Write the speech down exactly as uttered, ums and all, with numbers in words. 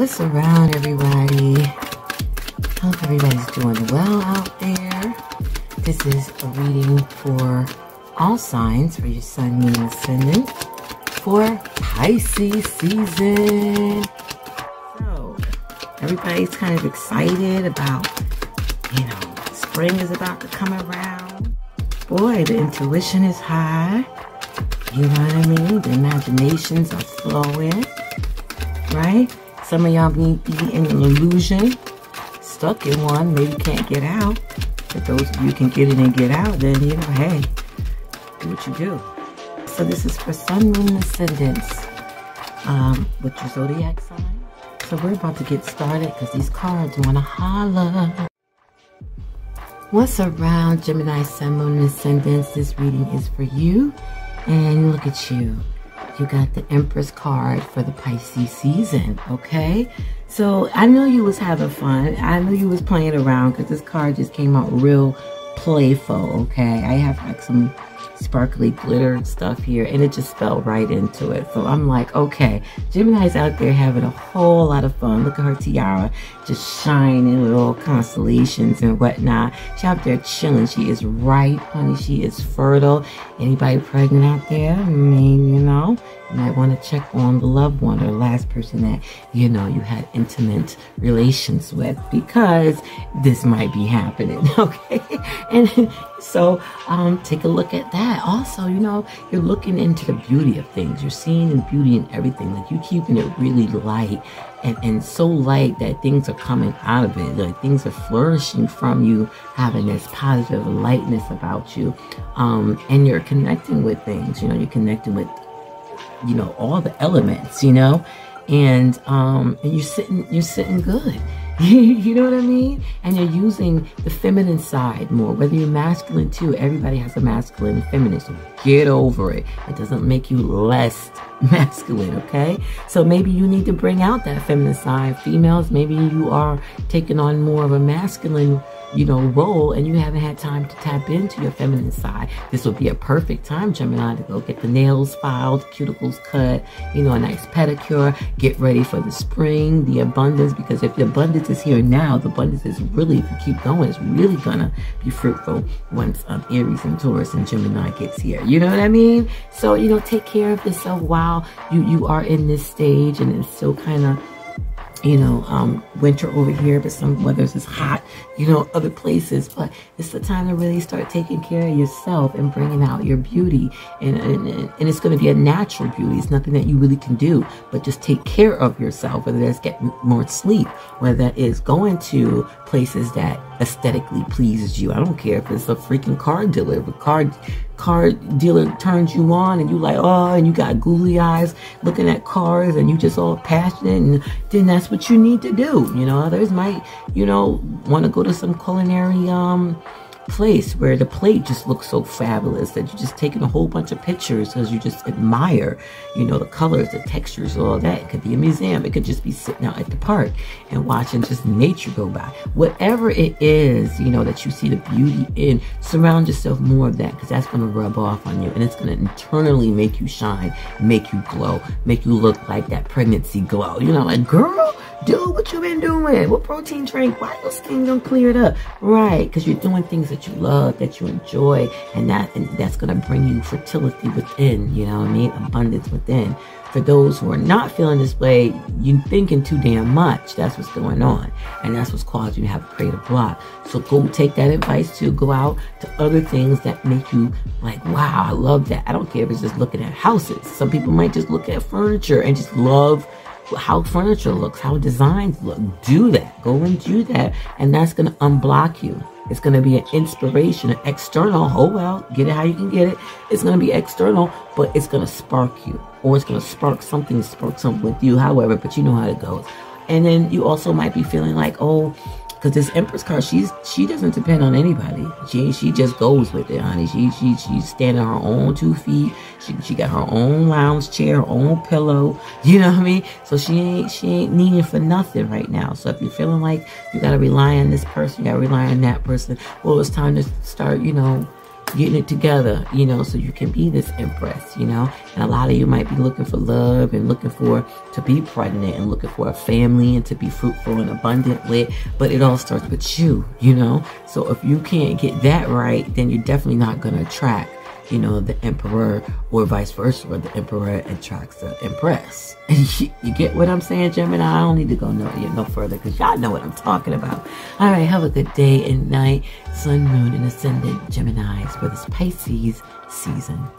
What's around, everybody? Hope everybody's doing well out there. This is a reading for all signs for your sun, moon, and ascendant for Pisces season. So everybody's kind of excited about, you know, spring is about to come around. Boy, the intuition is high. You know what I mean? The imaginations are flowing, right? Some of y'all may be in an illusion, stuck in one, maybe can't get out. If those of you can get in and get out, then, you know, hey, do what you do. So this is for sun, moon, ascendants, um, with your zodiac sign. So we're about to get started because these cards want to holler. What's around, Gemini, sun, moon, and ascendants? This reading is for you. And look at you. You got the Empress card for the Pisces season, okay? So I know you was having fun. I know you was playing around because this card just came out real playful, okay? I have like some sparkly glitter stuff here and it just fell right into it. So I'm like, okay, Gemini's out there having a whole lot of fun. Look at her tiara just shining with all constellations and whatnot. She's out there chilling. She is ripe, honey. She is fertile. Anybody pregnant out there? I mean, you know, you might want to check on the loved one or the last person that, you know, you had intimate relations with, because this might be happening, okay? And so um, take a look at that. Also, you know, you're looking into the beauty of things. You're seeing the beauty in everything. Like, you're keeping it really light and, and so light that things are coming out of it. Like, things are flourishing from you, having this positive lightness about you. Um, and you're connecting with things. You know, you're connecting with, you know, all the elements, you know, and um, and you're sitting, you're sitting good. You know what I mean? And you're using the feminine side more, whether you're masculine too. Everybody has a masculine and feminine, so get over it. It doesn't make you less masculine, okay? So maybe you need to bring out that feminine side. Females, maybe you are taking on more of a masculine, you know, role, and you haven't had time to tap into your feminine side. This will be a perfect time, Gemini, to go get the nails filed, cuticles cut, you know, a nice pedicure, get ready for the spring, the abundance, because if the abundance is here now, the abundance is really, if you keep going, it's really gonna be fruitful once um, Aries and Taurus and Gemini gets here. You know what I mean? So, you know, take care of yourself while you, you are in this stage, and it's still kind of, you know, um, winter over here, but some weathers is hot, you know, other places. But it's the time to really start taking care of yourself and bringing out your beauty. And, and, and it's going to be a natural beauty. It's nothing that you really can do, but just take care of yourself, whether that's getting more sleep, whether that is going to places that aesthetically pleases you. I don't care if it's a freaking car dealer. If a car, car dealer turns you on and you like, oh, and you got googly eyes looking at cars and you just all passionate, and then that's what you need to do. You know, others might, you know, want to go to some culinary um place where the plate just looks so fabulous that you're just taking a whole bunch of pictures because you just admire, you know, the colors, the textures, all that. It could be a museum. It could just be sitting out at the park and watching just nature go by. Whatever it is, you know, that you see the beauty in, surround yourself more of that, because that's going to rub off on you, and it's going to internally make you shine, make you glow, make you look like that pregnancy glow. You know, like, girl, dude, what you been doing? What protein drink? Why your skin don't clear it up? Right, because you're doing things that you love, that you enjoy, and that and that's gonna bring you fertility within. You know what I mean? Abundance within. For those who are not feeling this way, you're thinking too damn much. That's what's going on, and that's what's causing you to have a creative block. So go take that advice to go out to other things that make you like, wow, I love that. I don't care if it's just looking at houses. Some people might just look at furniture and just love how furniture looks, how designs look. Do that. Go and do that, and that's going to unblock you. It's going to be an inspiration, an external. Oh, well, get it how you can get it. It's going to be external, but it's going to spark you, or it's going to spark something, spark something with you, however, but you know how it goes. And then you also might be feeling like, oh, because this Empress card, she's she doesn't depend on anybody. She she just goes with it, honey. She she she's standing on her own two feet. She she got her own lounge chair, her own pillow. You know what I mean? So she ain't she ain't needing for nothing right now. So if you're feeling like you gotta rely on this person, you gotta rely on that person, well, it's time to start, you know, getting it together, you know, so you can be this empress, you know. And a lot of you might be looking for love and looking for to be pregnant and looking for a family and to be fruitful and abundant with, but it all starts with you, you know. So if you can't get that right, then you're definitely not going to attract, you know, the emperor, or vice versa, or the emperor attracts the empress. You get what I'm saying, Gemini? I don't need to go no, no further because y'all know what I'm talking about. All right, have a good day and night, sun, moon, and ascendant Geminis for this Pisces season.